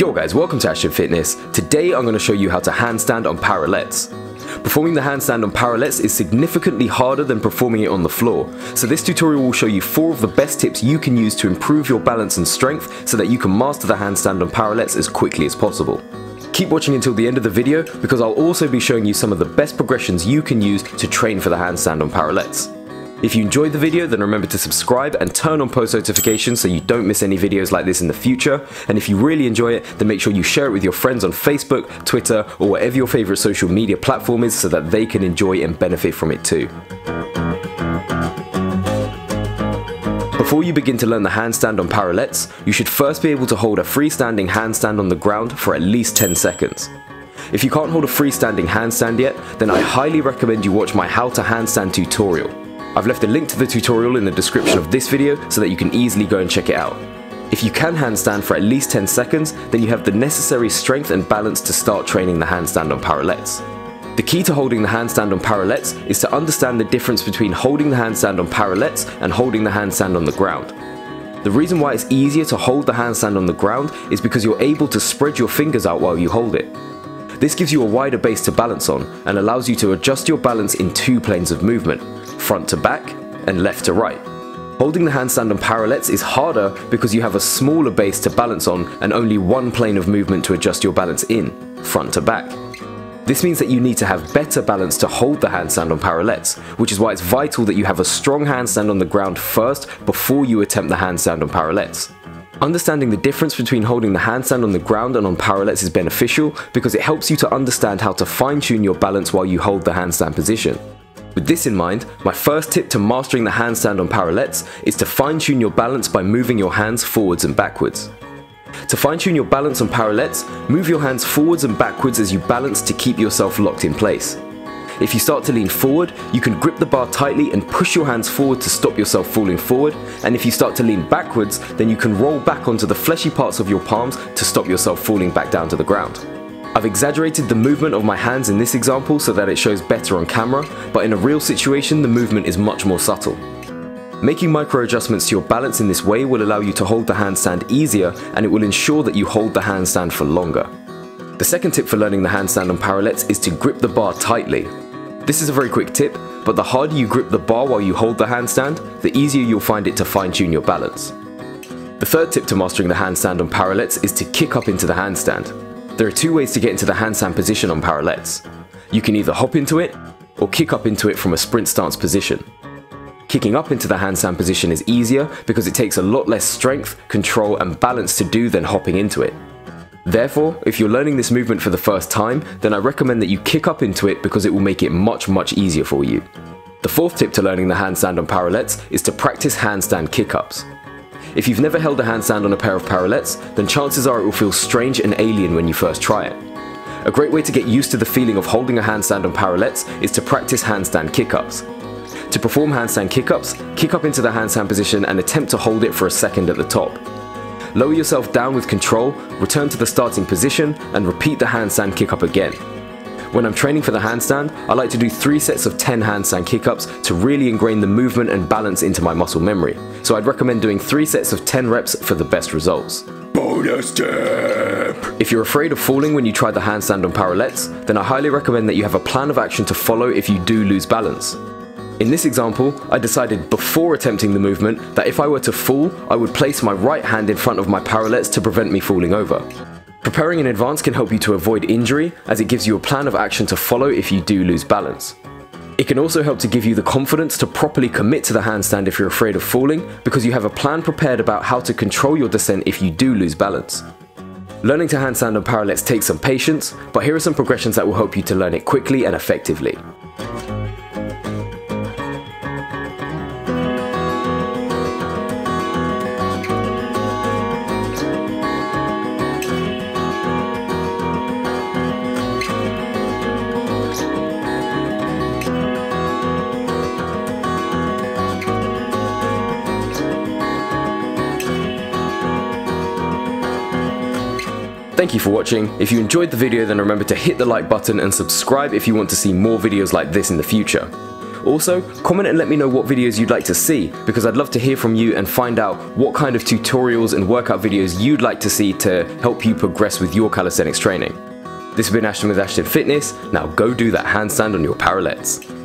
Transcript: Yo guys, welcome to Ashton Fitness. Today I'm going to show you how to handstand on parallettes. Performing the handstand on parallettes is significantly harder than performing it on the floor. So this tutorial will show you 4 of the best tips you can use to improve your balance and strength so that you can master the handstand on parallettes as quickly as possible. Keep watching until the end of the video because I'll also be showing you some of the best progressions you can use to train for the handstand on parallettes. If you enjoyed the video, then remember to subscribe and turn on post notifications so you don't miss any videos like this in the future. And if you really enjoy it, then make sure you share it with your friends on Facebook, Twitter, or whatever your favorite social media platform is so that they can enjoy and benefit from it too. Before you begin to learn the handstand on parallettes, you should first be able to hold a freestanding handstand on the ground for at least 10 seconds. If you can't hold a freestanding handstand yet, then I highly recommend you watch my How to Handstand tutorial. I've left a link to the tutorial in the description of this video so that you can easily go and check it out. If you can handstand for at least 10 seconds, then you have the necessary strength and balance to start training the handstand on parallettes. The key to holding the handstand on parallettes is to understand the difference between holding the handstand on parallettes and holding the handstand on the ground. The reason why it's easier to hold the handstand on the ground is because you're able to spread your fingers out while you hold it. This gives you a wider base to balance on and allows you to adjust your balance in 2 planes of movement. Front to back and left to right. Holding the handstand on parallettes is harder because you have a smaller base to balance on and only 1 plane of movement to adjust your balance in, front to back. This means that you need to have better balance to hold the handstand on parallettes, which is why it's vital that you have a strong handstand on the ground first before you attempt the handstand on parallettes. Understanding the difference between holding the handstand on the ground and on parallettes is beneficial because it helps you to understand how to fine-tune your balance while you hold the handstand position. With this in mind, my first tip to mastering the handstand on parallettes is to fine-tune your balance by moving your hands forwards and backwards. To fine-tune your balance on parallettes, move your hands forwards and backwards as you balance to keep yourself locked in place. If you start to lean forward, you can grip the bar tightly and push your hands forward to stop yourself falling forward, and if you start to lean backwards, then you can roll back onto the fleshy parts of your palms to stop yourself falling back down to the ground. I've exaggerated the movement of my hands in this example so that it shows better on camera, but in a real situation the movement is much more subtle. Making micro adjustments to your balance in this way will allow you to hold the handstand easier and it will ensure that you hold the handstand for longer. The second tip for learning the handstand on parallettes is to grip the bar tightly. This is a very quick tip, but the harder you grip the bar while you hold the handstand, the easier you'll find it to fine-tune your balance. The third tip to mastering the handstand on parallettes is to kick up into the handstand. There are 2 ways to get into the handstand position on parallettes. You can either hop into it, or kick up into it from a sprint stance position. Kicking up into the handstand position is easier because it takes a lot less strength, control and balance to do than hopping into it. Therefore, if you're learning this movement for the first time, then I recommend that you kick up into it because it will make it much easier for you. The fourth tip to learning the handstand on parallettes is to practice handstand kick-ups. If you've never held a handstand on a pair of parallettes, then chances are it will feel strange and alien when you first try it. A great way to get used to the feeling of holding a handstand on parallettes is to practice handstand kick-ups. To perform handstand kick-ups, kick up into the handstand position and attempt to hold it for a second at the top. Lower yourself down with control, return to the starting position, and repeat the handstand kick-up again. When I'm training for the handstand, I like to do 3 sets of 10 handstand kick-ups to really ingrain the movement and balance into my muscle memory. So I'd recommend doing 3 sets of 10 reps for the best results. Bonus tip! If you're afraid of falling when you try the handstand on parallettes, then I highly recommend that you have a plan of action to follow if you do lose balance. In this example, I decided before attempting the movement that if I were to fall, I would place my right hand in front of my parallettes to prevent me falling over. Preparing in advance can help you to avoid injury, as it gives you a plan of action to follow if you do lose balance. It can also help to give you the confidence to properly commit to the handstand if you're afraid of falling, because you have a plan prepared about how to control your descent if you do lose balance. Learning to handstand on parallettes takes some patience, but here are some progressions that will help you to learn it quickly and effectively. Thank you for watching. If you enjoyed the video, then remember to hit the like button and subscribe if you want to see more videos like this in the future. Also, comment and let me know what videos you'd like to see, because I'd love to hear from you and find out what kind of tutorials and workout videos you'd like to see to help you progress with your calisthenics training. This has been Ashton with Ashton Fitness. Now go do that handstand on your parallettes.